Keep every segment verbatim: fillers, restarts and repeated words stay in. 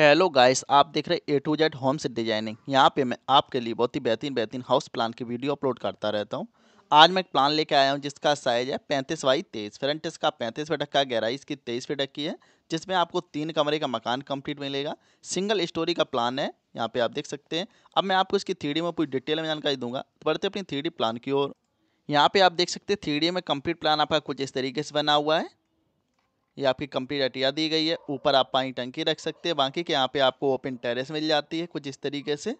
Hello guys, आप देख रहे हैं A to Z home designing. यहाँ पे मैं आपके लिए बहुत ही बेहतरीन बेहतरीन हाउस प्लान की वीडियो अपलोड करता रहता हूँ। आज मैं एक प्लान लेके आया हूँ जिसका साइज है पैंतीस बाई तेईस, फ्रंट इसका पैंतीस फीट का, गहराई इसकी तेईस फीट की है, जिसमें आपको तीन कमरे का मकान कंप्लीट मिलेगा। सिंगल स्टोरी का प्लान है, यहाँ पे आप देख सकते हैं। अब मैं आपको इसकी थ्री डी में पूरी डिटेल में जानकारी दूंगा। बढ़ते अपनी थ्री डी प्लान की ओर। यहाँ पे आप देख सकते हैं थ्री डी में कंप्लीट प्लान आपका कुछ इस तरीके से बना हुआ है। ये आपकी कंप्लीट अटिया दी गई है, ऊपर आप पानी टंकी रख सकते हैं, बाकी के यहाँ पे आपको ओपन टेरेस मिल जाती है। कुछ इस तरीके से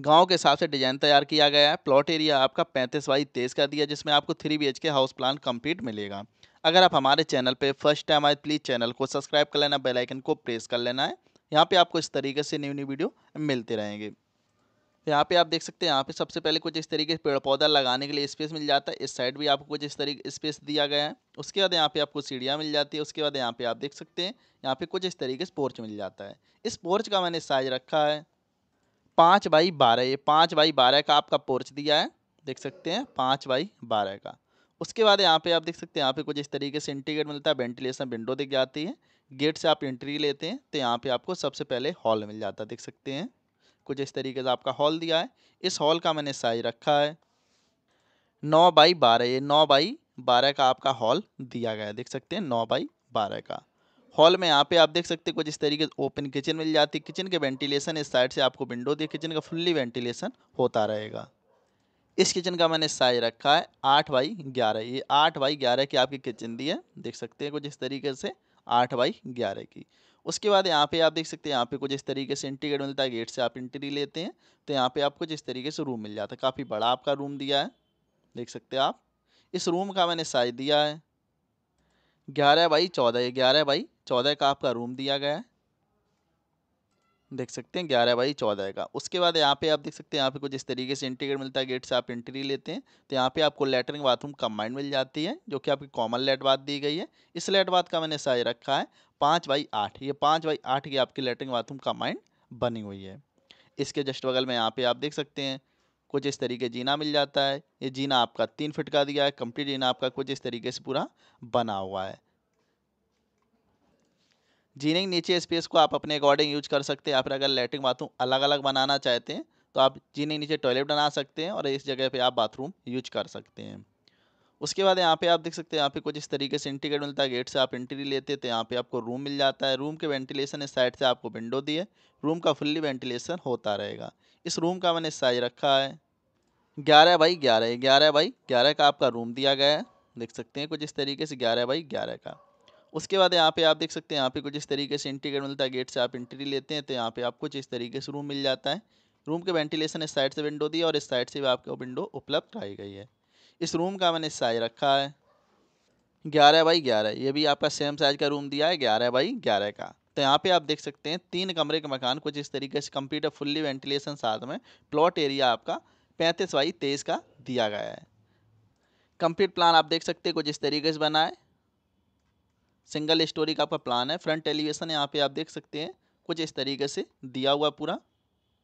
गांव के हिसाब से डिजाइन तैयार किया गया है। प्लॉट एरिया आपका पैंतीस बाई तेईस का दिया, जिसमें आपको three B H K house plan complete मिलेगा। अगर आप हमारे चैनल पे फर्स्ट टाइम आए, प्लीज़ चैनल को सब्सक्राइब कर लेना, बेल आइकन को प्रेस कर लेना है। यहाँ पर आपको इस तरीके से न्यू न्यू वीडियो मिलते रहेंगे। यहाँ पे आप देख सकते हैं, यहाँ पे सबसे पहले कुछ इस तरीके से पेड़ पौधा लगाने के लिए स्पेस मिल जाता है। इस साइड भी आपको कुछ इस तरीके स्पेस दिया गया है। उसके बाद यहाँ पे आपको सीढ़ियाँ मिल जाती है। उसके बाद यहाँ पे आप देख सकते हैं, यहाँ पे कुछ इस तरीके से पोर्च मिल जाता है। इस पोर्च का मैंने साइज रखा है पाँच बाई बारह। ये पाँच बाई बारह का आपका पोर्च दिया है, देख सकते हैं पाँच बाई बारह का। उसके बाद यहाँ पे आप देख सकते हैं, यहाँ पे कुछ इस तरीके से इंटीग्रेट मिलता है, वेंटिलेशन विंडो दिख जाती है। गेट से आप एंट्री लेते हैं तो यहाँ पे आपको सबसे पहले हॉल मिल जाता है, देख सकते हैं। कुछ इस तरीके से आपका हॉल दिया है। इस हॉल का मैंने साइज रखा है नौ बाई बारह। ये नौ बाई बारह का आपका हॉल दिया गया है, देख सकते हैं नौ बाई बारह का हॉल में। यहाँ पे आप देख सकते हैं कुछ इस तरीके से ओपन किचन मिल जाती है। किचन के वेंटिलेशन इस साइड से आपको विंडो दी, किचन का फुल्ली वेंटिलेशन होता रहेगा। इस किचन का मैंने साइज रखा है आठ बाई ग्यारह। ये आठ बाई ग्यारह की आपकी किचन दी है, देख सकते हैं कुछ इस तरीके से आठ बाई ग्यारह की। उसके बाद यहाँ पे आप देख सकते हैं, यहाँ पे कुछ इस तरीके से इंटीग्रेट मिलता है। गेट से आप एंट्री लेते हैं तो यहाँ पे आपको जिस तरीके से रूम मिल जाता है, काफ़ी बड़ा आपका रूम दिया है, देख सकते हैं आप। इस रूम का मैंने साइज दिया है ग्यारह बाई चौदह। ये ग्यारह बाई चौदह का आपका रूम दिया गया है, देख सकते हैं ग्यारह बाई चौदह का। उसके बाद यहाँ पे आप देख सकते हैं, यहाँ पे कुछ इस तरीके से इंटीग्रेट मिलता है। गेट से आप एंट्री लेते हैं तो यहाँ पे आपको लेटरिन बाथरूम कंबाइंड मिल जाती है, जो कि आपकी कॉमन लेट बाथ दी गई है। इस लेट बाथ का मैंने साइज रखा है पाँच बाई आठ। ये पाँच बाई आठ की आपकी लेटरिन बाथरूम कंबाइंड बनी हुई है। इसके जस्ट बगल में यहाँ पर आप देख सकते हैं कुछ इस तरीके जीना मिल जाता है। ये जीना आपका तीन फिट का दिया है, कम्प्लीट जीना आपका कुछ इस तरीके से पूरा बना हुआ है। जीने के नीचे स्पेस को आप अपने अकॉर्डिंग यूज कर सकते हैं। आप अगर लैट्रिन बाथरूम अलग अलग बनाना चाहते हैं तो आप जीने के नीचे टॉयलेट बना सकते हैं और इस जगह पे आप बाथरूम यूज कर सकते हैं। उसके बाद यहाँ पे आप देख सकते हैं, यहाँ पे कुछ इस तरीके से इंटीग्रेट मिलता है। गेट से आप एंट्री लेते हैं तो यहाँ पे आपको रूम मिल जाता है। रूम के वेंटिलेशन इस साइड से आपको विंडो दी है, रूम का फुल्ली वेंटिलेशन होता रहेगा। इस रूम का मैंने साइज रखा है ग्यारह बाई ग्यारह। ग्यारह बाई ग्यारह का आपका रूम दिया गया है, देख सकते हैं कुछ इस तरीके से ग्यारह बाई ग्यारह का। उसके बाद यहाँ पे आप देख सकते हैं, यहाँ पे कुछ इस तरीके से इंटीग्रेट मिलता है। गेट से आप एंट्री लेते हैं तो यहाँ पे आपको इस तरीके से रूम मिल जाता है। रूम के वेंटिलेशन इस साइड से विंडो दी है और इस साइड से भी आपको विंडो उपलब्ध कराई गई है। इस रूम का मैंने साइज रखा है ग्यारह बाई ग्यारह। ये भी आपका सेम साइज का रूम दिया है ग्यारह बाई ग्यारह का। तो यहाँ पे आप देख सकते हैं तीन कमरे का मकान कुछ इस तरीके से कंप्लीट है, फुल्ली वेंटिलेशन साथ में। प्लॉट एरिया आपका पैंतीस बाई तेईस का दिया गया है। कंप्लीट प्लान आप देख सकते हैं कुछ इस तरीके से बना है। सिंगल स्टोरी का आपका प्लान है। फ्रंट एलिवेशन यहाँ पे आप देख सकते हैं कुछ इस तरीके से दिया हुआ पूरा,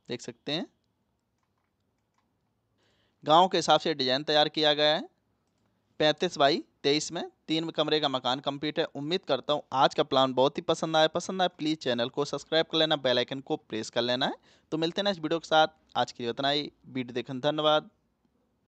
देख सकते हैं। गांव के हिसाब से डिजाइन तैयार किया गया है। पैंतीस बाई तेईस में तीन कमरे का मकान कंप्लीट है। उम्मीद करता हूँ आज का प्लान बहुत ही पसंद आया। पसंद आया प्लीज़ चैनल को सब्सक्राइब कर लेना, बेल आइकन को प्रेस कर लेना है। तो मिलते हैं इस वीडियो के साथ। आज के लिए इतना ही। वीडियो देखने धन्यवाद।